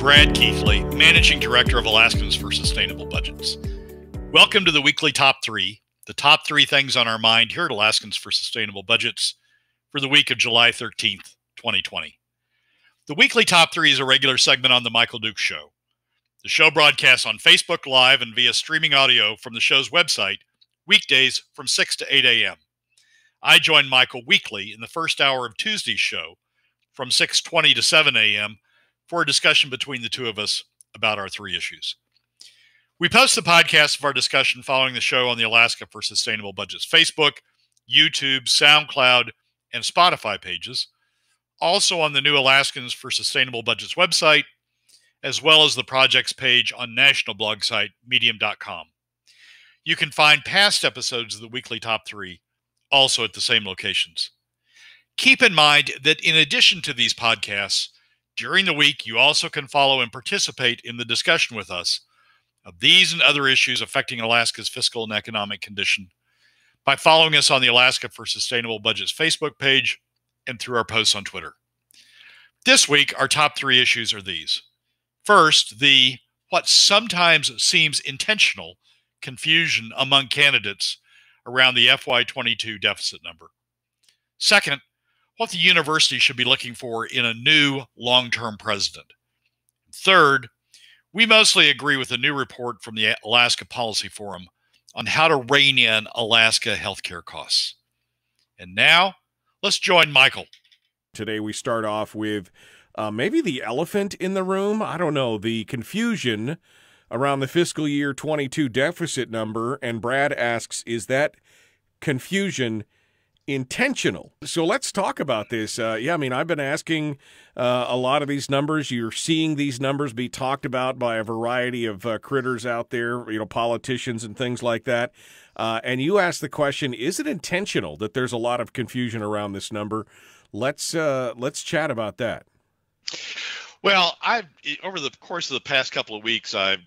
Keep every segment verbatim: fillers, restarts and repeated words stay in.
Brad Keithley, Managing Director of Alaskans for Sustainable Budgets. Welcome to the weekly top three, the top three things on our mind here at Alaskans for Sustainable Budgets for the week of July thirteenth, twenty twenty. The weekly top three is a regular segment on The Michael Dukes Show. The show broadcasts on Facebook Live and via streaming audio from the show's website, weekdays from six to eight a m I join Michael weekly in the first hour of Tuesday's show from six twenty to seven a m for a discussion between the two of us about our three issues. We post the podcast of our discussion following the show on the Alaska for Sustainable Budgets Facebook, YouTube, SoundCloud, and Spotify pages, also on the new Alaskans for Sustainable Budgets website, as well as the projects page on national blog site, medium dot com. You can find past episodes of the weekly top three also at the same locations. Keep in mind that in addition to these podcasts, during the week, you also can follow and participate in the discussion with us of these and other issues affecting Alaska's fiscal and economic condition by following us on the Alaska for Sustainable Budgets Facebook page and through our posts on Twitter. This week, our top three issues are these. First, the what sometimes seems intentional confusion among candidates around the F Y twenty-two deficit number. Second, what the university should be looking for in a new long-term president. Third, we mostly agree with a new report from the Alaska Policy Forum on how to rein in Alaska healthcare costs. And now, let's join Michael. Today we start off with uh, maybe the elephant in the room. I don't know, the confusion around the fiscal year twenty-two deficit number, and Brad asks, is that confusion intentional? So let's talk about this. Uh, yeah, I mean, I've been asking uh, a lot of these numbers. You're seeing these numbers be talked about by a variety of uh, critters out there, you know, politicians and things like that. Uh, and you asked the question, is it intentional that there's a lot of confusion around this number? Let's, uh, let's chat about that. Well, I've, over the course of the past couple of weeks, I've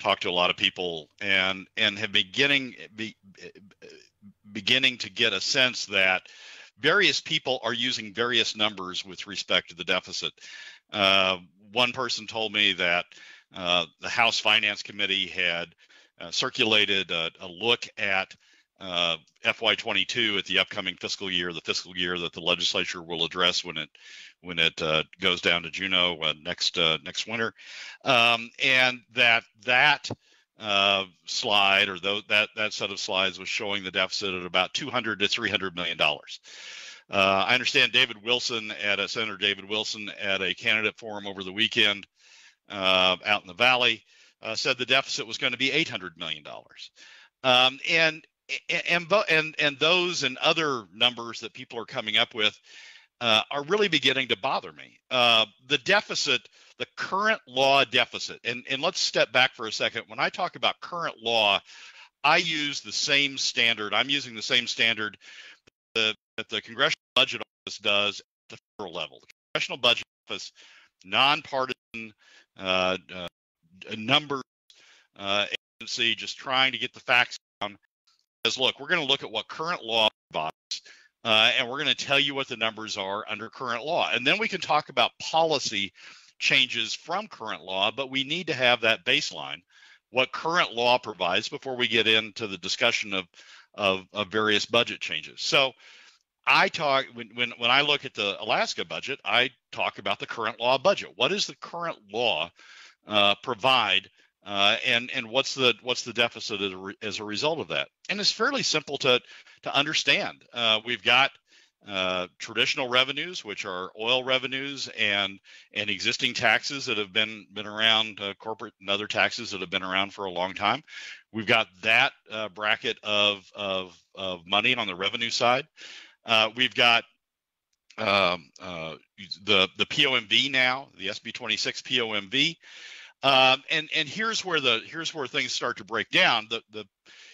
talked to a lot of people and and have beginning be, beginning to get a sense that various people are using various numbers with respect to the deficit. Uh, one person told me that uh, the House Finance Committee had uh, circulated a, a look at uh, F Y twenty-two at the upcoming fiscal year, the fiscal year that the legislature will address when it when it uh, goes down to Juneau uh, next uh, next winter, um, and that that uh, slide or th that that set of slides was showing the deficit at about two hundred to three hundred million dollars. Uh, I understand David Wilson at a Senator David Wilson at a candidate forum over the weekend uh, out in the Valley uh, said the deficit was going to be eight hundred million dollars, um, and and and and those and other numbers that people are coming up with Uh, are really beginning to bother me. Uh, the deficit, the current law deficit, and, and let's step back for a second. When I talk about current law, I use the same standard. I'm using the same standard that, that the Congressional Budget Office does at the federal level. The Congressional Budget Office, nonpartisan uh, uh, numbers uh, agency, just trying to get the facts down, says, look, we're going to look at what current law provides. Uh, and we're going to tell you what the numbers are under current law. And then we can talk about policy changes from current law, but we need to have that baseline, what current law provides, before we get into the discussion of, of, of various budget changes. So I talk, when, when, when I look at the Alaska budget, I talk about the current law budget. What does the current law uh, provide? Uh, and and what's the what's the deficit as a, re, as a result of that? And it's fairly simple to to understand. Uh, we've got uh, traditional revenues, which are oil revenues and and existing taxes that have been been around, uh, corporate and other taxes that have been around for a long time. We've got that uh, bracket of, of of money on the revenue side. Uh, we've got um, uh, the the P O M V now, the S B twenty-six P O M V. Um, and and here's where the here's where things start to break down. The the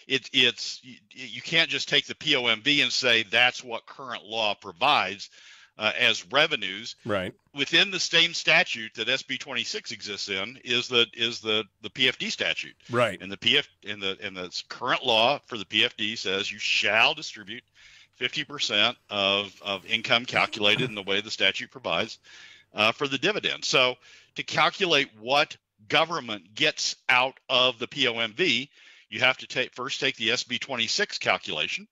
it, it's you, you can't just take the P O M V and say that's what current law provides uh, as revenues. Right. Within the same statute that S B twenty-six exists in is the is the the P F D statute. Right. And the P F and the and the current law for the P F D says you shall distribute fifty percent of of income calculated in the way the statute provides uh, for the dividend. So to calculate what government gets out of the P O M V, you have to take first take the S B twenty-six calculation,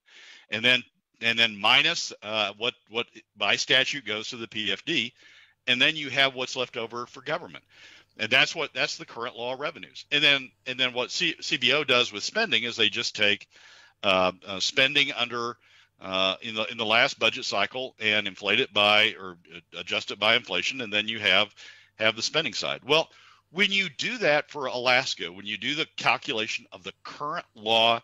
and then and then minus uh, what what by statute goes to the P F D, and then you have what's left over for government, and that's what that's the current law of revenues. And then and then what C, CBO does with spending is they just take uh, uh, spending under uh, in the in the last budget cycle and inflate it by or adjust it by inflation, and then you have have the spending side. Well, when you do that for Alaska, when you do the calculation of the current law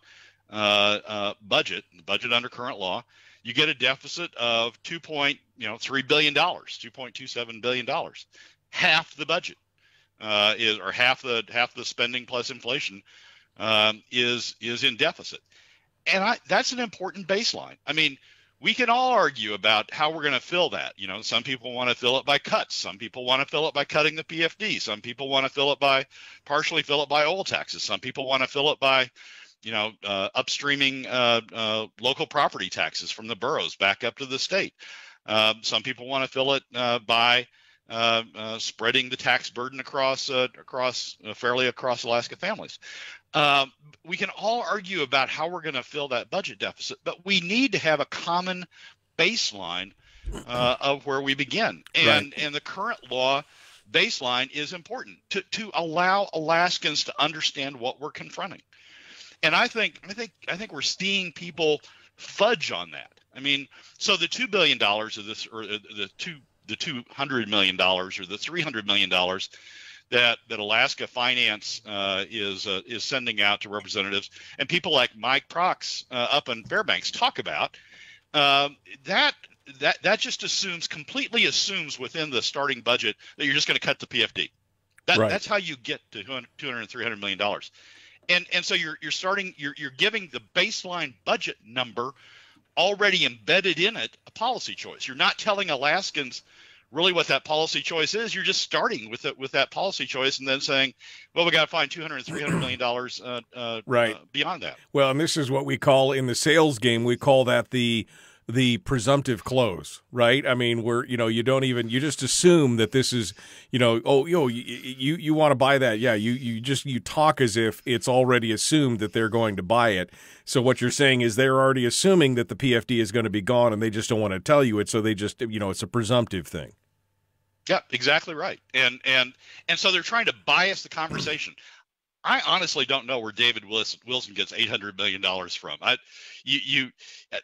uh, uh, budget, budget under current law, you get a deficit of two point, you know, three billion dollars, two point two seven billion dollars, half the budget uh, is, or half the half the spending plus inflation um, is is in deficit, and I, that's an important baseline. I mean, we can all argue about how we're going to fill that. You know, some people want to fill it by cuts. Some people want to fill it by cutting the P F D. Some people want to fill it by partially fill it by oil taxes. Some people want to fill it by, you know, uh, upstreaming uh, uh, local property taxes from the boroughs back up to the state. Uh, some people want to fill it uh, by uh, uh, spreading the tax burden across uh, across uh, fairly across Alaska families. Uh, we can all argue about how we're going to fill that budget deficit, but we need to have a common baseline uh, of where we begin. And, right. and the current law baseline is important to, to allow Alaskans to understand what we're confronting. And I think I think I think we're seeing people fudge on that. I mean, so the two billion dollars of this, or the two the two hundred million dollars, or the three hundred million dollars. That, that Alaska Finance uh, is uh, is sending out to representatives and people like Mike Prox uh, up in Fairbanks talk about, um, that that that just assumes completely assumes within the starting budget that you're just going to cut the P F D. That, right. That's how you get to two hundred, three hundred million dollars, and and so you're you're starting you're you're giving the baseline budget number already embedded in it a policy choice. You're not telling Alaskans really what that policy choice is. You're just starting with it with that policy choice and then saying, well, we got to find two hundred, three hundred million dollars uh, uh, right. uh, beyond that. Well, and this is what we call in the sales game, we call that the the presumptive close, right? I mean, we're, you know, you don't even, you just assume that this is, you know, oh, yo, you, you, you want to buy that. Yeah. You, you just, you talk as if it's already assumed that they're going to buy it. So what you're saying is they're already assuming that the P F D is going to be gone and they just don't want to tell you it. So they just, you know, it's a presumptive thing. Yeah, exactly right. And, and, and so they're trying to bias the conversation. I honestly don't know where David Wilson gets eight hundred million dollars from. I, you, you,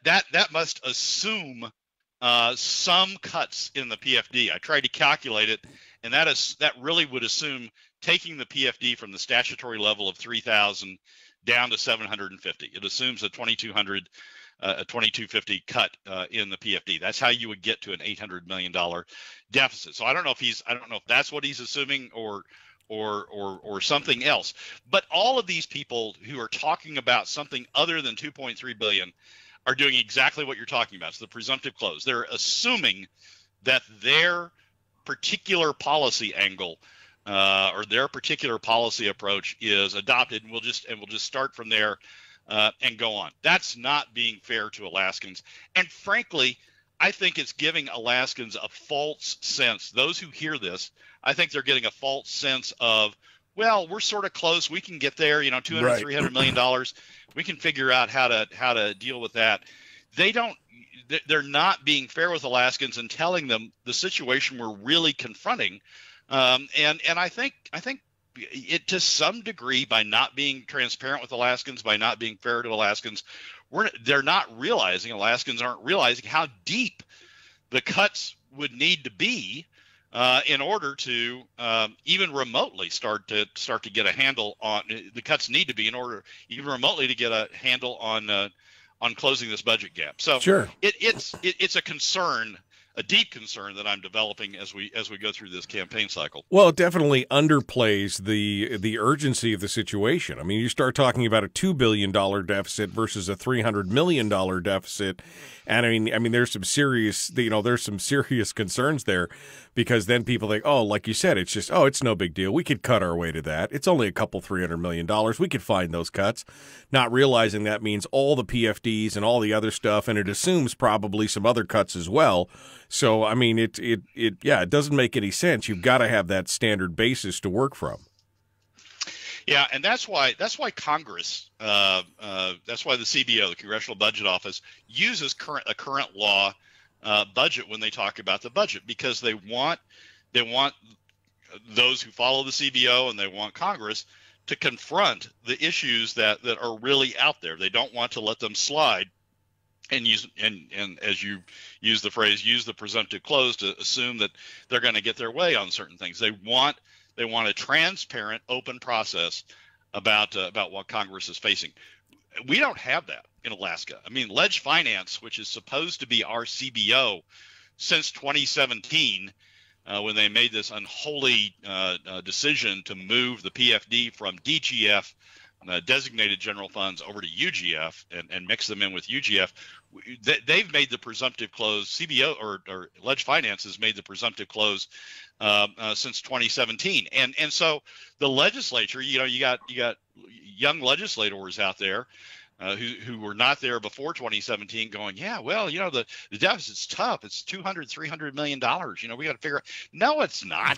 that that must assume uh, some cuts in the P F D. I tried to calculate it, and that is that really would assume taking the P F D from the statutory level of three thousand down to seven hundred fifty. It assumes a twenty-two hundred, uh, a twenty-two fifty cut uh, in the P F D. That's how you would get to an eight hundred million dollars deficit. So I don't know if he's, I don't know if that's what he's assuming, or. Or, or or something else. But all of these people who are talking about something other than two point three billion dollars are doing exactly what you're talking about. So the presumptive close. They're assuming that their particular policy angle uh, or their particular policy approach is adopted, and we'll just and we'll just start from there uh, and go on. That's not being fair to Alaskans, and frankly, I think it's giving Alaskans a false sense. Those who hear this, I think they're getting a false sense of, well, we're sort of close. We can get there, you know, two hundred, right. three hundred million dollars. We can figure out how to how to deal with that. They don't. They're not being fair with Alaskans and telling them the situation we're really confronting. Um, and and I think I think it to some degree, by not being transparent with Alaskans, by not being fair to Alaskans, We're, they're not realizing, Alaskans aren't realizing how deep the cuts would need to be uh, in order to um, even remotely start to start to get a handle on the cuts need to be in order even remotely to get a handle on uh, on closing this budget gap. So sure. it, it's it, it's a concern. A deep concern that I'm developing as we as we go through this campaign cycle. Well, it definitely underplays the the urgency of the situation. I mean, you start talking about a two billion dollar deficit versus a three hundred million dollar deficit, and I mean, I mean, there's some serious, you know, there's some serious concerns there, because then people think, oh, like you said, it's just, oh, it's no big deal. We could cut our way to that. It's only a couple three hundred million dollars. We could find those cuts, not realizing that means all the P F Ds and all the other stuff, and it assumes probably some other cuts as well. So, I mean, it, it, it, yeah, it doesn't make any sense. You've got to have that standard basis to work from. Yeah, and that's why that's why Congress, uh, uh, that's why the C B O, the Congressional Budget Office, uses current a current law uh, budget when they talk about the budget, because they want they want those who follow the C B O and they want Congress to confront the issues that that are really out there. They don't want to let them slide and use and and as you use the phrase, use the presumptive clause to assume that they're going to get their way on certain things. They want. They want a transparent, open process about uh, about what Congress is facing. We don't have that in Alaska. I mean, Ledge Finance, which is supposed to be our C B O since twenty seventeen, uh, when they made this unholy uh, uh, decision to move the P F D from D G F, uh, designated general funds, over to U G F and, and mix them in with U G F, they, they've made the presumptive close. C B O or, or Ledge Finance has made the presumptive close Uh, uh, since twenty seventeen, and and so the legislature, you know, you got you got young legislators out there uh, who who were not there before twenty seventeen, going, yeah, well, you know, the the deficit's tough. It's two hundred, three hundred million dollars. You know, we got to figure out. No, it's not.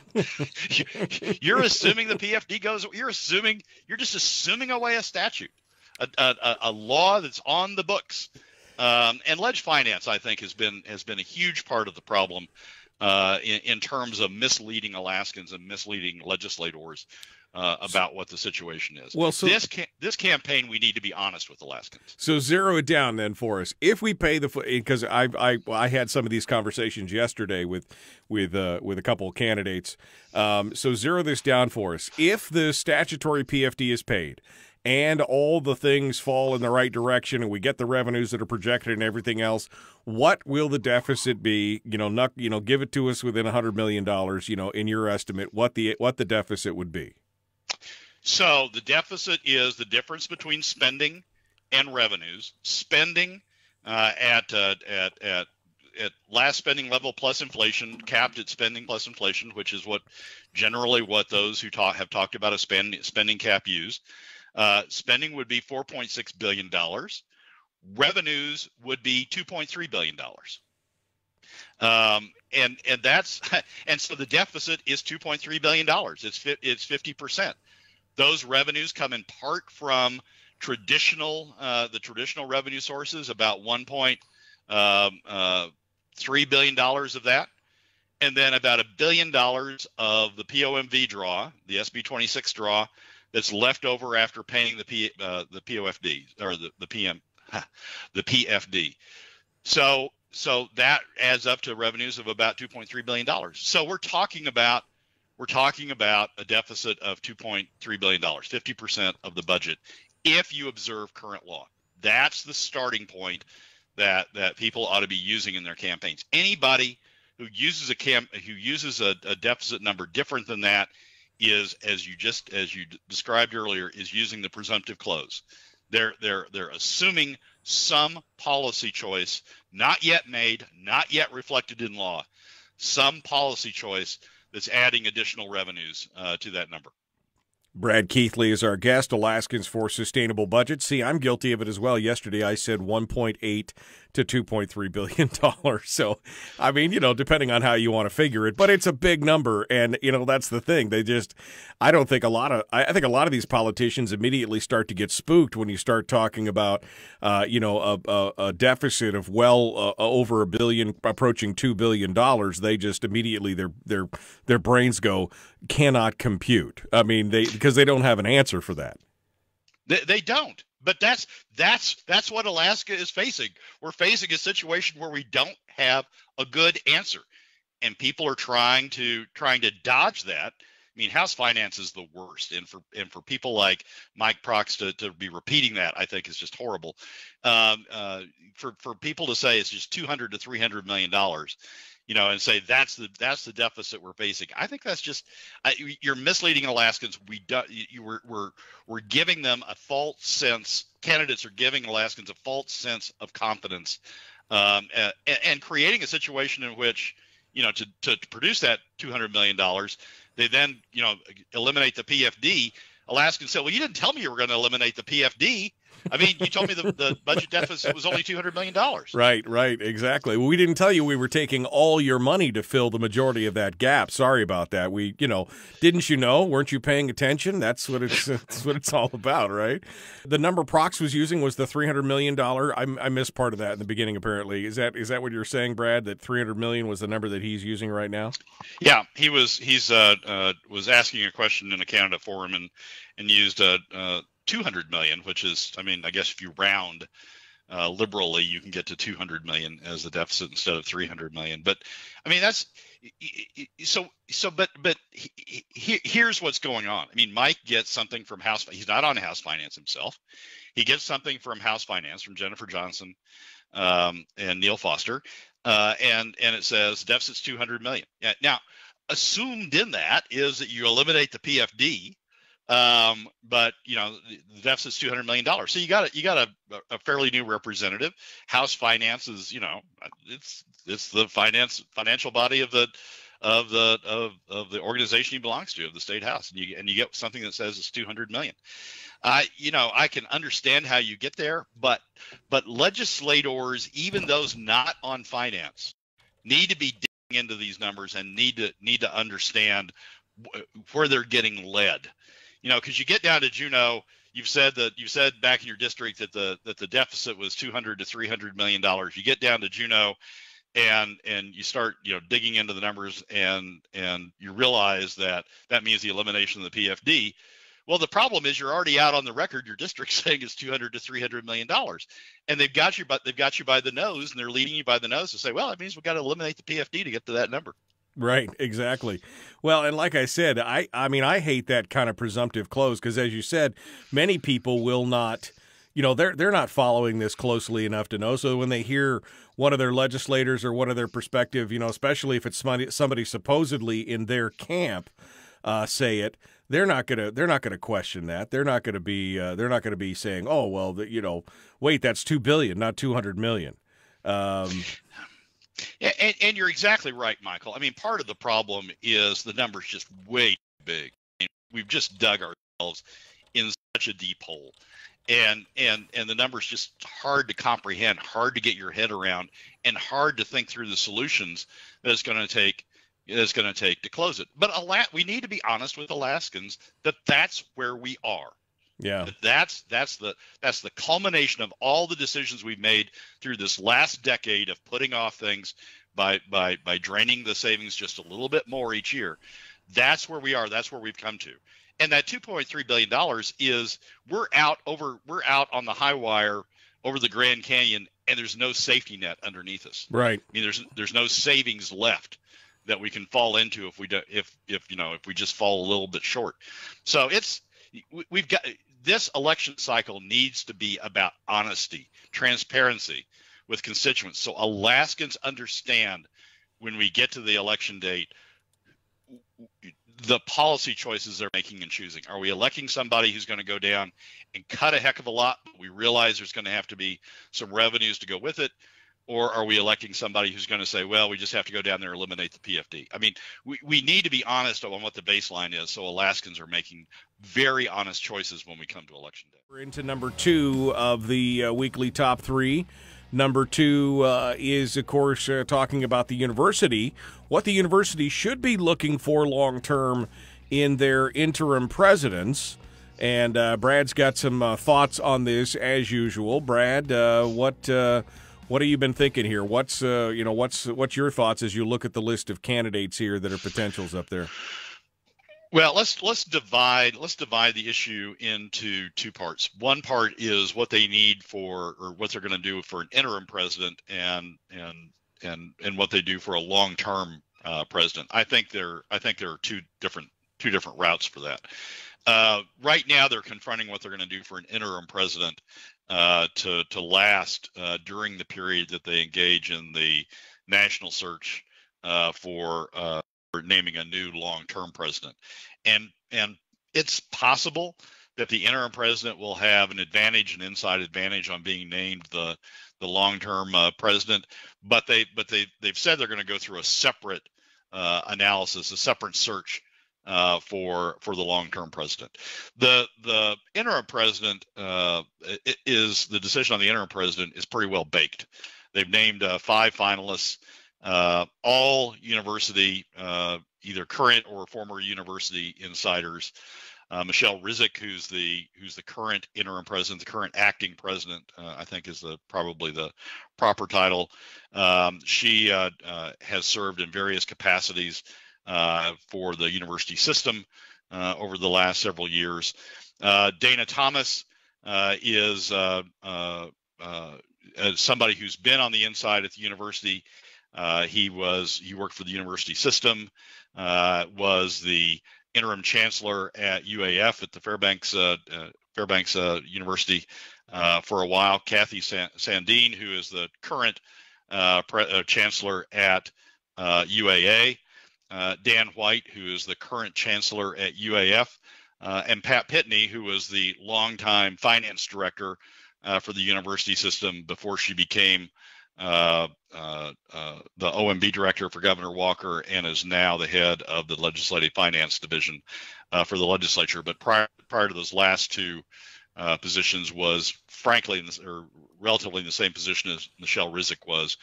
You're assuming the P F D goes. You're assuming you're just assuming away a statute, a a, a law that's on the books. Um, and Ledge Finance, I think, has been has been a huge part of the problem. Uh, in, in terms of misleading Alaskans and misleading legislators uh, about what the situation is. Well, so this ca this campaign, we need to be honest with Alaskans. So zero it down then for us. If we pay the, because I I I had some of these conversations yesterday with with uh, with a couple of candidates. Um, so zero this down for us. If the statutory P F D is paid, and all the things fall in the right direction and we get the revenues that are projected and everything else, what will the deficit be? You know, not, you know, give it to us within one hundred million dollars, you know, in your estimate, what the what the deficit would be. So the deficit is the difference between spending and revenues. Spending uh, at, uh, at, at, at last spending level plus inflation, capped at spending plus inflation, which is what generally what those who talk, have talked about a spend, spending cap use. Uh, spending would be four point six billion dollars. Revenues would be two point three billion dollars. Um, and, and that's, and so the deficit is two point three billion dollars. It's, it's fifty percent. Those revenues come in part from traditional, uh, the traditional revenue sources, about one point three billion dollars of that. And then about a billion dollars of the P O M V draw, the S B twenty-six draw, that's left over after paying the P, uh, the P O F D or the the P M the P F D. So so that adds up to revenues of about two point three billion dollars. So we're talking about we're talking about a deficit of two point three billion dollars, fifty percent of the budget, if you observe current law. That's the starting point that that people ought to be using in their campaigns. Anybody who uses a cam who uses a, a deficit number different than that is, as you just as you described earlier, is using the presumptive clause. They're they're they're assuming some policy choice not yet made, not yet reflected in law, some policy choice that's adding additional revenues uh, to that number. Brad Keithley is our guest, Alaskans for Sustainable Budgets. See, I'm guilty of it as well. Yesterday I said one point eight to two point three billion dollars. So, I mean, you know, depending on how you want to figure it, but it's a big number, and you know, that's the thing. They just I don't think a lot of I think a lot of these politicians immediately start to get spooked when you start talking about uh, you know, a, a, a deficit of well uh, over a billion, approaching two billion dollars. They just immediately their their their brains go cannot compute. I mean, they because they don't have an answer for that. They, they don't. But that's that's that's what Alaska is facing. We're facing a situation where we don't have a good answer, and people are trying to trying to dodge that. I mean, House Finance is the worst, and for and for people like Mike Prox to to be repeating that, I think, is just horrible. Um, uh, for for people to say it's just two hundred to three hundred million dollars. You know, and say that's the that's the deficit we're facing. I think that's just I, you're misleading Alaskans. We do, you were we're we're giving them a false sense. Candidates are giving Alaskans a false sense of confidence, um, and, and creating a situation in which, you know, to to produce that two hundred million dollars, they then, you know, eliminate the P F D. Alaskans said, well, you didn't tell me you were going to eliminate the P F D. I mean, you told me the, the budget deficit was only two hundred million dollars. Right, right, exactly. Well, we didn't tell you we were taking all your money to fill the majority of that gap. Sorry about that. We, you know, didn't you know? Weren't you paying attention? That's what it's, that's what it's all about, right? The number Prox was using was the three hundred million dollars. I, I missed part of that in the beginning, apparently. Is that is that what you're saying, Brad, that three hundred million dollars was the number that he's using right now? Yeah, he was, he's, uh, uh, was asking a question in a Canada forum and, and used a uh, uh, two hundred million, which is, I mean, I guess if you round uh, liberally, you can get to two hundred million as the deficit instead of three hundred million. But I mean, that's so, so, but, but he, he, here's what's going on. I mean, Mike gets something from House, he's not on House Finance himself. He gets something from House Finance from Jennifer Johnson um, and Neil Foster. Uh, and, and it says deficit's two hundred million. Yeah. Now, assumed in that is that you eliminate the P F D. Um, but you know, the deficit's two hundred million dollars. So you got a, you got a, a fairly new representative. House Finance is, you know, it's, it's the finance financial body of the, of the, of, of the organization he belongs to, of the state house. And you, and you get something that says it's two hundred million. I, you know, I can understand how you get there, but, but legislators, even those not on finance, need to be digging into these numbers and need to, need to understand where they're getting led. You know, because you get down to Juneau, you've said that you said back in your district that the that the deficit was two hundred to three hundred million dollars. You get down to Juneau, and and you start you know digging into the numbers, and and you realize that that means the elimination of the P F D. Well, the problem is you're already out on the record. Your district saying it's two hundred to three hundred million dollars, and they've got you, but they've got you by the nose, and they're leading you by the nose to say, well, it means we've got to eliminate the P F D to get to that number. Right, exactly. Well, and like I said, I, I mean, I hate that kind of presumptive close because, as you said, many people will not, you know, they're, they're not following this closely enough to know. So when they hear one of their legislators or one of their perspective, you know, especially if it's somebody, somebody supposedly in their camp uh, say it, They're not gonna. They're not gonna question that. They're not gonna be. Uh, they're not gonna be saying, "Oh well, the, you know, wait, that's two billion, not two hundred million." Um, yeah, and, and you're exactly right, Michael. I mean, part of the problem is the number's just way too big. I mean, we've just dug ourselves in such a deep hole, and and and the number's just hard to comprehend, hard to get your head around, and hard to think through the solutions that it's gonna take. It's going to take to close it. But Ala we need to be honest with Alaskans that that's where we are. Yeah, that that's that's the that's the culmination of all the decisions we've made through this last decade of putting off things by by by draining the savings just a little bit more each year. That's where we are. That's where we've come to. And that two point three billion dollars is we're out over we're out on the high wire over the Grand Canyon, and there's no safety net underneath us. Right. I mean, there's there's no savings left that we can fall into if we do, if if you know if we just fall a little bit short. So it's we've got this election cycle needs to be about honesty, transparency with constituents, so Alaskans understand when we get to the election date the policy choices they're making and choosing. Are we electing somebody who's going to go down and cut a heck of a lot, but we realize there's going to have to be some revenues to go with it? Or are we electing somebody who's going to say, well, we just have to go down there and eliminate the P F D? I mean, we, we need to be honest on what the baseline is, so Alaskans are making very honest choices when we come to Election Day. We're into number two of the uh, weekly top three. Number two uh, is, of course, uh, talking about the university, what the university should be looking for long-term in their interim presidents. And uh, Brad's got some uh, thoughts on this, as usual. Brad, uh, what... Uh, What have you been thinking here? What's uh, you know, what's what's your thoughts as you look at the list of candidates here that are potentials up there? Well, let's let's divide let's divide the issue into two parts. One part is what they need for, or what they're going to do for an interim president, and and and and what they do for a long-term uh, president. I think there I think there are two different two different routes for that. Uh, right now, they're confronting what they're going to do for an interim president. Uh, to to last uh, during the period that they engage in the national search uh, for, uh, for naming a new long-term president, and and it's possible that the interim president will have an advantage, an inside advantage on being named the the long-term uh, president. But they but they they've said they're going to go through a separate uh, analysis, a separate search uh, for for the long-term president. The the interim president uh, is the decision on the interim president is pretty well baked. They've named uh, five finalists, uh, all university, uh, either current or former university insiders. Uh, Michelle Rizik, who's the who's the current interim president, the current acting president, uh, I think is the probably the proper title. Um, she uh, uh, has served in various capacities uh, for the university system uh, over the last several years. Uh, Dana Thomas uh, is uh, uh, uh, somebody who's been on the inside at the university. Uh, he was he worked for the university system. Uh, was the interim chancellor at U A F at the Fairbanks uh, uh, Fairbanks uh, University uh, for a while. Kathy Sandeen, who is the current uh, pre uh, chancellor at uh, U A A, uh, Dan White, who is the current chancellor at U A F, uh, and Pat Pitney, who was the longtime finance director uh, for the university system before she became Uh, uh, uh, the O M B director for Governor Walker and is now the head of the Legislative Finance Division uh, for the legislature. But prior prior to those last two uh, positions was frankly in this, or relatively in the same position as Michelle Rizik was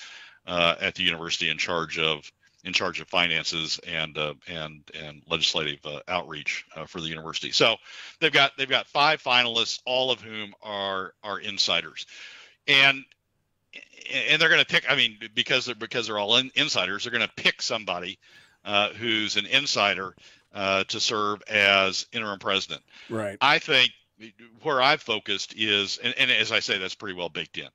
uh, at the university in charge of in charge of finances and uh, and and legislative uh, outreach uh, for the university. So they've got they've got five finalists, all of whom are are insiders, and. And they're going to pick, I mean, because they're, because they're all in, insiders, they're going to pick somebody uh, who's an insider uh, to serve as interim president. Right. I think where I've focused is, and, and as I say, that's pretty well baked in.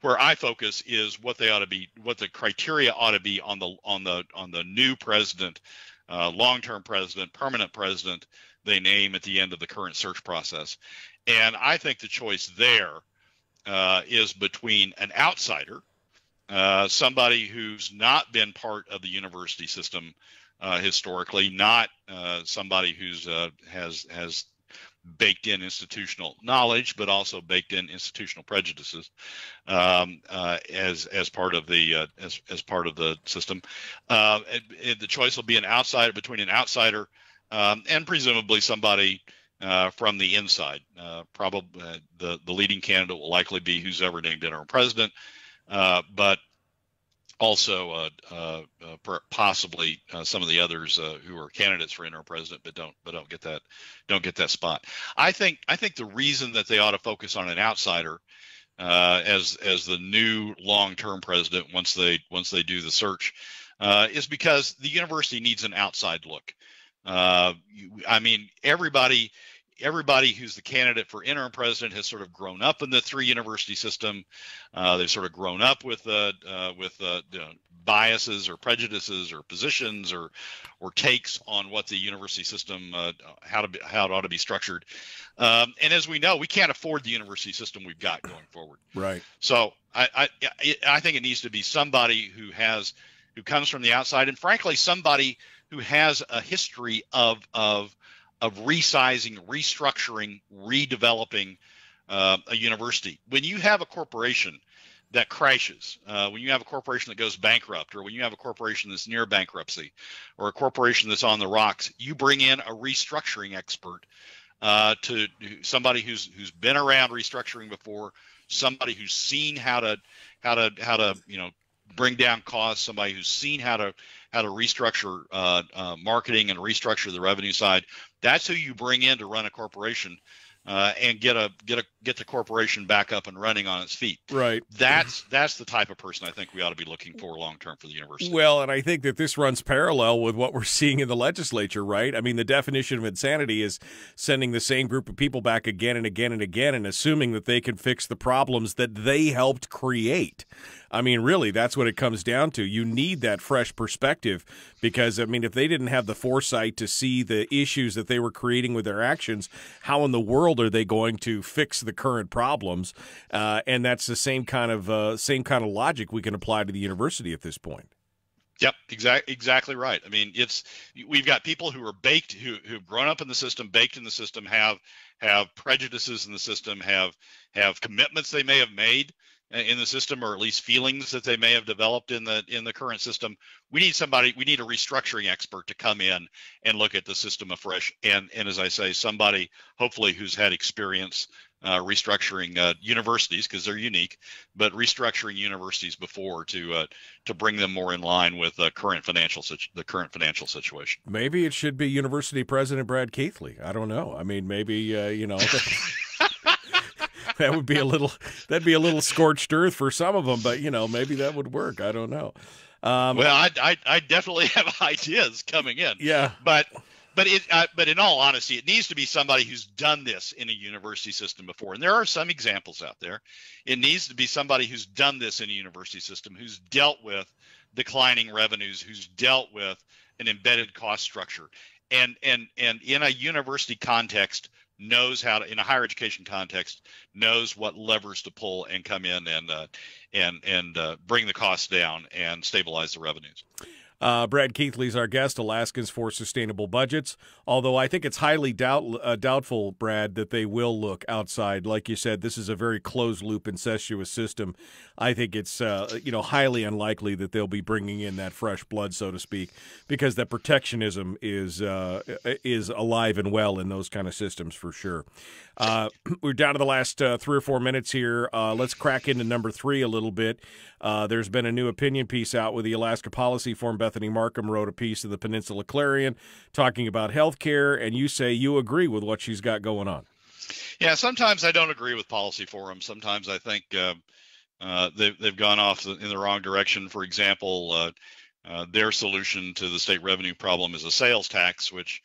Where I focus is what they ought to be, what the criteria ought to be on the on the on the new president, uh, long-term president, permanent president they name at the end of the current search process. And I think the choice there. Uh, is between an outsider, uh, somebody who's not been part of the university system uh, historically, not uh, somebody who's uh, has has baked in institutional knowledge, but also baked in institutional prejudices um, uh, as as part of the uh, as as part of the system. Uh, it, it, the choice will be an outsider between an outsider um, and presumably somebody. Uh, from the inside, uh, probably uh, the the leading candidate will likely be who's ever named interim president, uh, but also uh, uh, uh, possibly uh, some of the others uh, who are candidates for interim president, but don't but don't get that don't get that spot. I think I think the reason that they ought to focus on an outsider uh, as as the new long-term president once they once they do the search uh, is because the university needs an outside look. Uh, I mean, everybody. Everybody who's the candidate for interim president has sort of grown up in the three university system. Uh, they've sort of grown up with uh, uh, with uh, you know, biases or prejudices or positions or or takes on what the university system uh, how to be, how it ought to be structured. Um, and as we know, we can't afford the university system we've got going forward. Right. So I I, I think it needs to be somebody who has who comes from the outside, and frankly, somebody who has a history of of of resizing, restructuring, redeveloping uh, a university. When you have a corporation that crashes, uh, when you have a corporation that goes bankrupt, or when you have a corporation that's near bankruptcy, or a corporation that's on the rocks, you bring in a restructuring expert uh, to somebody who's who's been around restructuring before, somebody who's seen how to how to how to you know bring down costs, somebody who's seen how to how to restructure uh, uh, marketing and restructure the revenue side. That's who you bring in to run a corporation uh, and get a get a get the corporation back up and running on its feet. Right. That's that's the type of person I think we ought to be looking for long term for the university. Well, and I think that this runs parallel with what we're seeing in the legislature, right? I mean, the definition of insanity is sending the same group of people back again and again and again and assuming that they can fix the problems that they helped create. I mean, really, that's what it comes down to. You need that fresh perspective because, I mean, if they didn't have the foresight to see the issues that they were creating with their actions, how in the world are they going to fix the current problems? Uh, and that's the same kind of uh, same kind of logic we can apply to the university at this point. Yep, exactly, exactly right. I mean, it's we've got people who are baked, who who've grown up in the system, baked in the system, have have prejudices in the system, have have commitments they may have made. in the system, or at least feelings that they may have developed in the in the current system. We need somebody, we need a restructuring expert to come in and look at the system afresh. And, and as I say, somebody hopefully who's had experience uh, restructuring uh, universities, because they're unique, but restructuring universities before to uh, to bring them more in line with uh, current financial situ- the current financial situation. Maybe it should be University President Brad Keithley. I don't know. I mean, maybe uh, you know. That would be a little, that'd be a little scorched earth for some of them, but you know, maybe that would work. I don't know. Um, well, I, I, I definitely have ideas coming in. Yeah, but, but it, uh, but in all honesty, it needs to be somebody who's done this in a university system before, and there are some examples out there. It needs to be somebody who's done this in a university system, who's dealt with declining revenues, who's dealt with an embedded cost structure, and and and in a university context. Knows how to, in a higher education context, knows what levers to pull and come in and uh, and and uh, bring the costs down and stabilize the revenues. Uh, Brad Keithley is our guest, Alaskans for Sustainable Budgets, although I think it's highly doubt, uh, doubtful, Brad, that they will look outside. Like you said, this is a very closed-loop, incestuous system. I think it's uh, you know highly unlikely that they'll be bringing in that fresh blood, so to speak, because that protectionism is, uh, is alive and well in those kind of systems for sure. Uh, we're down to the last uh, three or four minutes here. Uh, let's crack into number three a little bit. Uh, there's been a new opinion piece out with the Alaska Policy Forum. Bethany Markham wrote a piece in the Peninsula Clarion talking about health care, and you say you agree with what she's got going on. Yeah, sometimes I don't agree with Policy Forum. Sometimes I think uh, uh, they've, they've gone off in the wrong direction. For example, uh, uh, their solution to the state revenue problem is a sales tax, which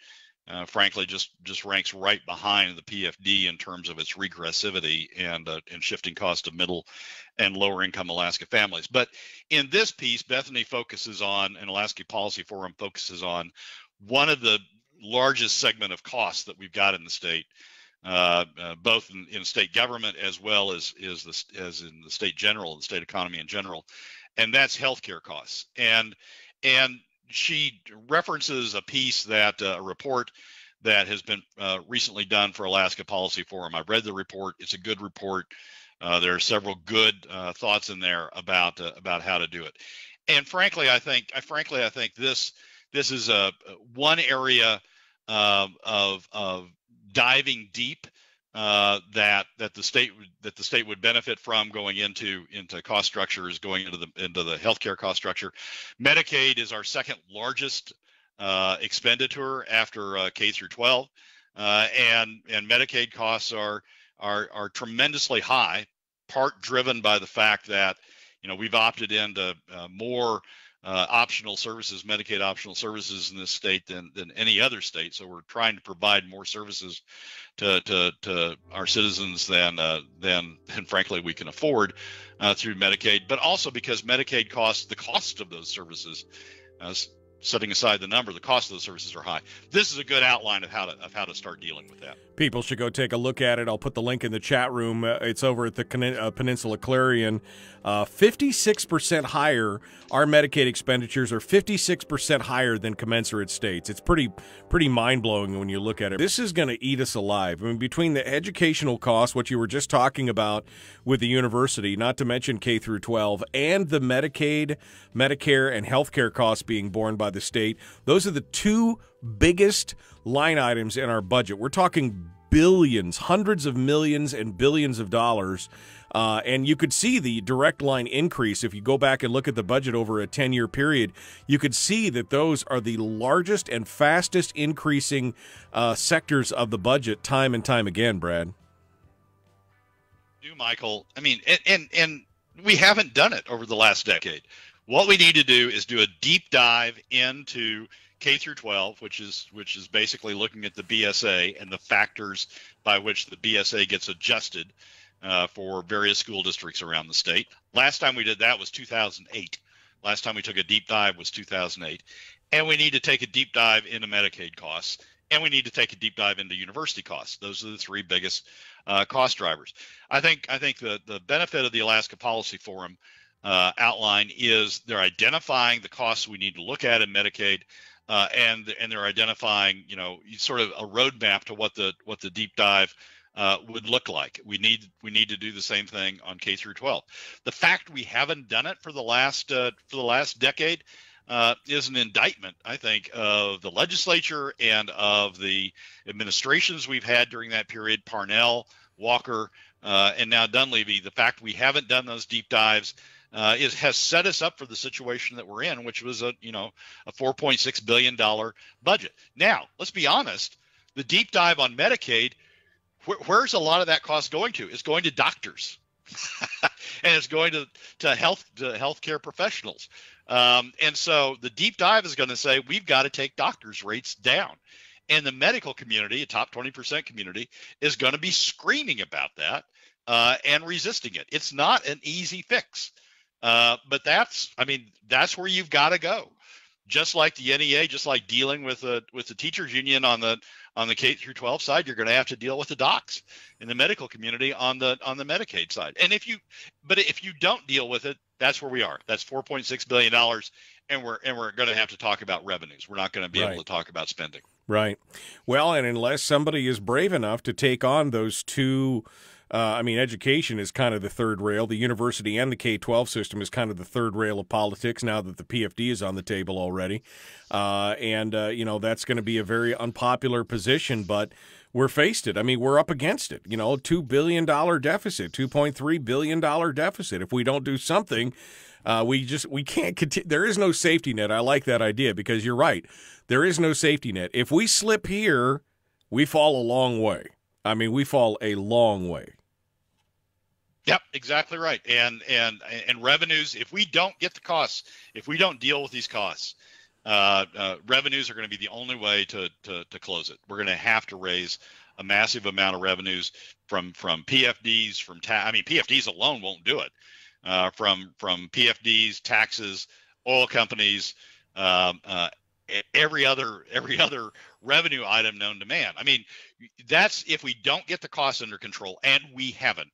uh, frankly just, just ranks right behind the P F D in terms of its regressivity and, uh, and shifting cost to middle and lower income Alaska families. But in this piece, Bethany focuses on, and Alaska Policy Forum focuses on, one of the largest segment of costs that we've got in the state, uh, uh, both in, in state government as well as, as, the, as in the state general, the state economy in general, and that's healthcare costs. And, and she references a piece that, uh, a report that has been uh, recently done for Alaska Policy Forum. I've read the report, it's a good report. Uh, there are several good uh, thoughts in there about uh, about how to do it, and frankly, I think I frankly I think this this is a one area uh, of of diving deep uh, that that the state that the state would benefit from going into into cost structures, going into the into the healthcare cost structure. Medicaid is our second largest uh, expenditure after uh, K through twelve, uh, and and Medicaid costs are. Are, are tremendously high, part driven by the fact that, you know, we've opted into uh, more uh, optional services, Medicaid optional services in this state than, than any other state. So we're trying to provide more services to, to, to our citizens than, uh, than, than frankly we can afford uh, through Medicaid, but also because Medicaid costs, the cost of those services, uh, setting aside the number, the cost of the services are high. This is a good outline of how to of how to start dealing with that. People should go take a look at it. I'll put the link in the chat room. Uh, it's over at the uh, Peninsula Clarion. Uh, fifty-six percent higher. Our Medicaid expenditures are fifty-six percent higher than commensurate states. It's pretty pretty mind-blowing when you look at it. This is going to eat us alive. I mean, between the educational costs, what you were just talking about with the university, not to mention K through twelve, and the Medicaid, Medicare, and healthcare costs being borne by the state. Those are the two biggest line items in our budget. We're talking billions, hundreds of millions and billions of dollars. Uh, and you could see the direct line increase. If you go back and look at the budget over a ten-year period, you could see that those are the largest and fastest increasing uh, sectors of the budget time and time again, Brad. Do Michael. I mean, and, and, and we haven't done it over the last decade. What we need to do is do a deep dive into K through twelve, which is which is basically looking at the B S A and the factors by which the B S A gets adjusted uh, for various school districts around the state. Last time we did that was two thousand eight. Last time we took a deep dive was two thousand eight. And we need to take a deep dive into Medicaid costs, and we need to take a deep dive into university costs. Those are the three biggest uh, cost drivers. I think I think the, the benefit of the Alaska Policy Forum Uh, outline is they're identifying the costs we need to look at in Medicaid, uh, and and they're identifying you know sort of a roadmap to what the what the deep dive uh, would look like. We need we need to do the same thing on K through twelve. The fact we haven't done it for the last uh, for the last decade uh, is an indictment, I think, of the legislature and of the administrations we've had during that period: Parnell, Walker, uh, and now Dunleavy. The fact we haven't done those deep dives Uh, it has set us up for the situation that we're in, which was a you know a four point six billion dollar budget. Now, let's be honest, the deep dive on Medicaid, wh where's a lot of that cost going to? It's going to doctors, and it's going to to health to healthcare professionals. Um, and so the deep dive is going to say we've got to take doctors' rates down, and the medical community, a top twenty percent community, is going to be screaming about that uh, and resisting it. It's not an easy fix. Uh, but that's, I mean, that's where you've got to go. Just like the N E A, just like dealing with the with the teachers union on the on the K through twelve side, you're going to have to deal with the docs in the medical community on the on the Medicaid side. And if you, but if you don't deal with it, that's where we are. That's four point six billion dollars, and we're and we're going to have to talk about revenues. We're not going to be right. able to talk about spending. Right. Well, and unless somebody is brave enough to take on those two. Uh, I mean, education is kind of the third rail. The university and the K twelve system is kind of the third rail of politics now that the P F D is on the table already. Uh, and, uh, you know, that's going to be a very unpopular position, but we're faced it. I mean, we're up against it. You know, two billion dollar deficit, two point three billion dollar deficit. If we don't do something, uh, we just we can't continue. There is no safety net. I like that idea because you're right. There is no safety net. If we slip here, we fall a long way. I mean, we fall a long way. Yep, exactly right. And and and revenues, if we don't get the costs, if we don't deal with these costs, uh, uh, revenues are going to be the only way to, to, to close it. We're going to have to raise a massive amount of revenues from from P F Ds, from ta I mean, P F Ds alone won't do it. Uh, from from P F Ds, taxes, oil companies, um, uh, every other every other revenue item known to man. I mean, that's if we don't get the costs under control, and we haven't.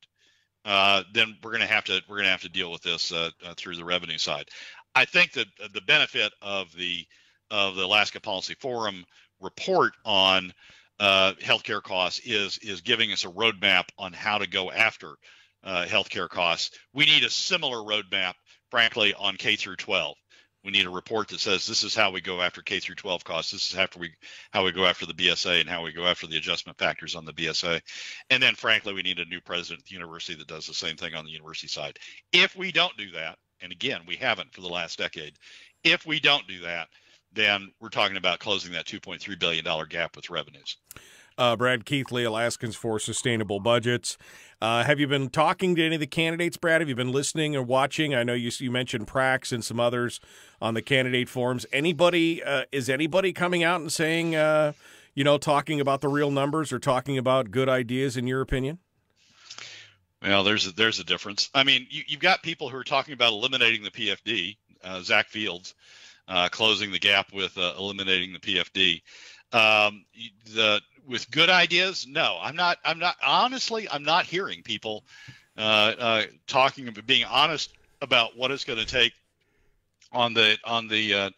Uh, then we're going to have to we're going to have to deal with this uh, uh, through the revenue side. I think that the benefit of the of the Alaska Policy Forum report on uh, healthcare costs is is giving us a roadmap on how to go after uh, healthcare costs. We need a similar roadmap, frankly, on K through twelve. We need a report that says this is how we go after K through twelve costs. This is after we how we go after the B S A and how we go after the adjustment factors on the B S A. And then, frankly, we need a new president at the university that does the same thing on the university side. If we don't do that, and again, we haven't for the last decade, if we don't do that, then we're talking about closing that two point three billion dollar gap with revenues. Uh, Brad Keithley, Alaskans for Sustainable Budgets. Uh, have you been talking to any of the candidates, Brad? Have you been listening or watching? I know you, you mentioned Prox and some others on the candidate forums. Anybody, uh, is anybody coming out and saying, uh, you know, talking about the real numbers or talking about good ideas, in your opinion? Well, there's a, there's a difference. I mean, you, you've got people who are talking about eliminating the P F D, uh, Zach Fields, uh, closing the gap with uh, eliminating the P F D. Um, the with good ideas, no, I'm not. I'm not. Honestly, I'm not hearing people uh, uh, talking about being honest about what it's going to take on the on the uh,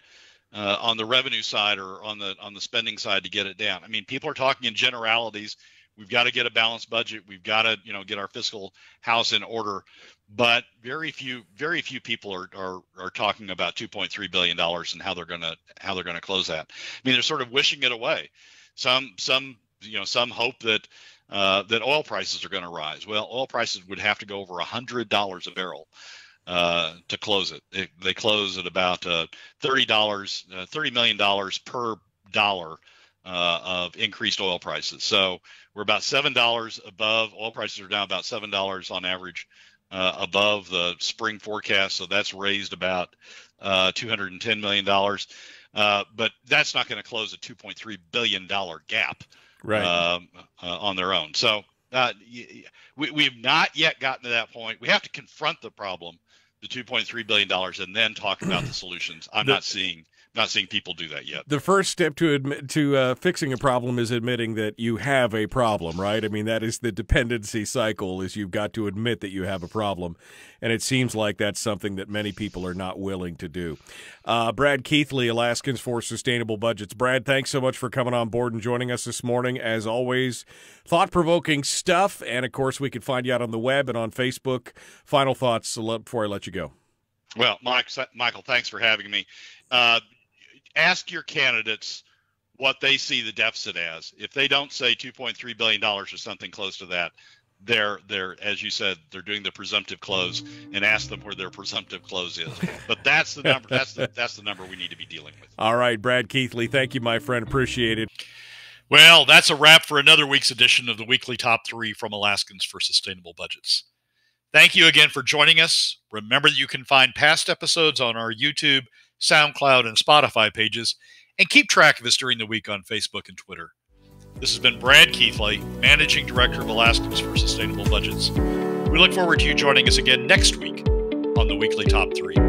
uh, on the revenue side or on the on the spending side to get it down. I mean, people are talking in generalities. We've got to get a balanced budget. We've got to, you know, get our fiscal house in order. But very few, very few people are are, are talking about two point three billion dollars and how they're gonna how they're gonna close that. I mean, they're sort of wishing it away. Some some you know some hope that uh, that oil prices are gonna rise. Well, oil prices would have to go over a hundred dollars a barrel uh, to close it. They, they close at about uh, thirty dollars, uh, thirty million dollars per dollar uh, of increased oil prices. So we're about seven dollars above. Oil prices are down about seven dollars on average uh, above the spring forecast. So that's raised about uh, two hundred ten million dollars. Uh, but that's not going to close a two point three billion dollar gap right. um, uh, on their own. So uh, we, we've not yet gotten to that point. We have to confront the problem the two point three billion dollars and then talk about the solutions. I'm the, not seeing not seeing people do that yet. The first step to admit to uh, fixing a problem is admitting that you have a problem, right? I mean, that is the dependency cycle, is you've got to admit that you have a problem. And it seems like that's something that many people are not willing to do. Uh, Brad Keithley, Alaskans for Sustainable Budgets. Brad, thanks so much for coming on board and joining us this morning. As always, thought-provoking stuff. And, of course, we can find you out on the web and on Facebook. Final thoughts before I let you go. Well, Mike, Michael, thanks for having me. Uh, ask your candidates what they see the deficit as. If they don't say two point three billion dollars or something close to that, They're, they're, as you said, they're doing the presumptive close, and ask them where their presumptive close is. But that's the number. That's the that's the number we need to be dealing with. All right, Brad Keithley, thank you, my friend. Appreciate it. Well, that's a wrap for another week's edition of the Weekly Top Three from Alaskans for Sustainable Budgets. Thank you again for joining us. Remember that you can find past episodes on our YouTube, SoundCloud, and Spotify pages, and keep track of us during the week on Facebook and Twitter. This has been Brad Keithley, Managing Director of Alaskans for Sustainable Budgets. We look forward to you joining us again next week on the Weekly Top three.